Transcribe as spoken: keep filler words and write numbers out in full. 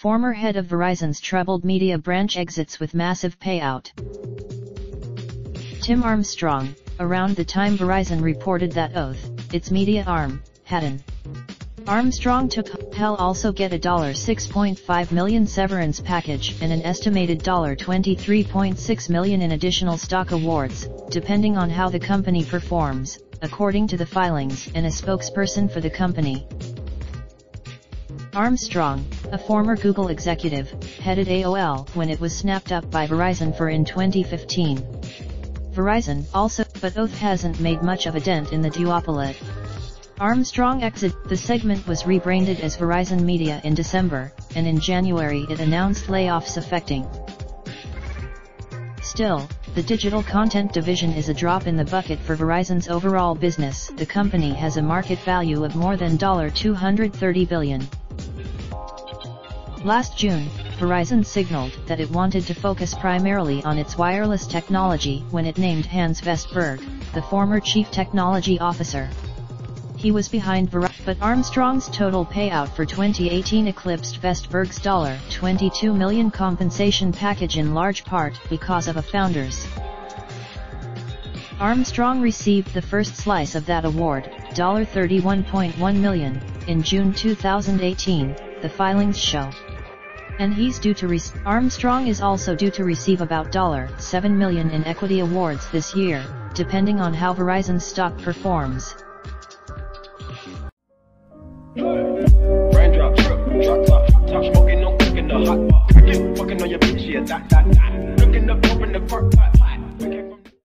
former head of Verizon's troubled media branch exits with massive payout. Tim Armstrong, around the time Verizon reported that Oath, its media arm, had an Armstrong took he'll also get a six point five million dollar severance package and an estimated twenty-three point six million dollars in additional stock awards, depending on how the company performs, according to the filings and a spokesperson for the company. Armstrong, a former Google executive, headed A O L when it was snapped up by Verizon for in twenty fifteen. Verizon also, but Oath hasn't made much of a dent in the duopoly. Armstrong exit. The segment was rebranded as Verizon Media in December, and in January it announced layoffs affecting. Still, the digital content division is a drop in the bucket for Verizon's overall business. The company has a market value of more than two hundred thirty billion dollars. Last June, Verizon signaled that it wanted to focus primarily on its wireless technology when it named Hans Vestberg, the former chief technology officer. He was behind Verizon, but Armstrong's total payout for twenty eighteen eclipsed Vestberg's twenty-two million dollar compensation package in large part because of a founder's. Armstrong received the first slice of that award, thirty-one point one million dollars, in June two thousand eighteen, the filings show. And he's due to re- Armstrong is also due to receive about seven million dollars in equity awards this year, depending on how Verizon's stock performs. Raindrop drip, drop top, top smoking, no cooking the hot pot. Fucking on your bitch, yeah, that, that, that. Looking up, open the park pot.